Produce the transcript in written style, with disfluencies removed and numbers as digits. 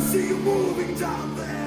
See you moving down there.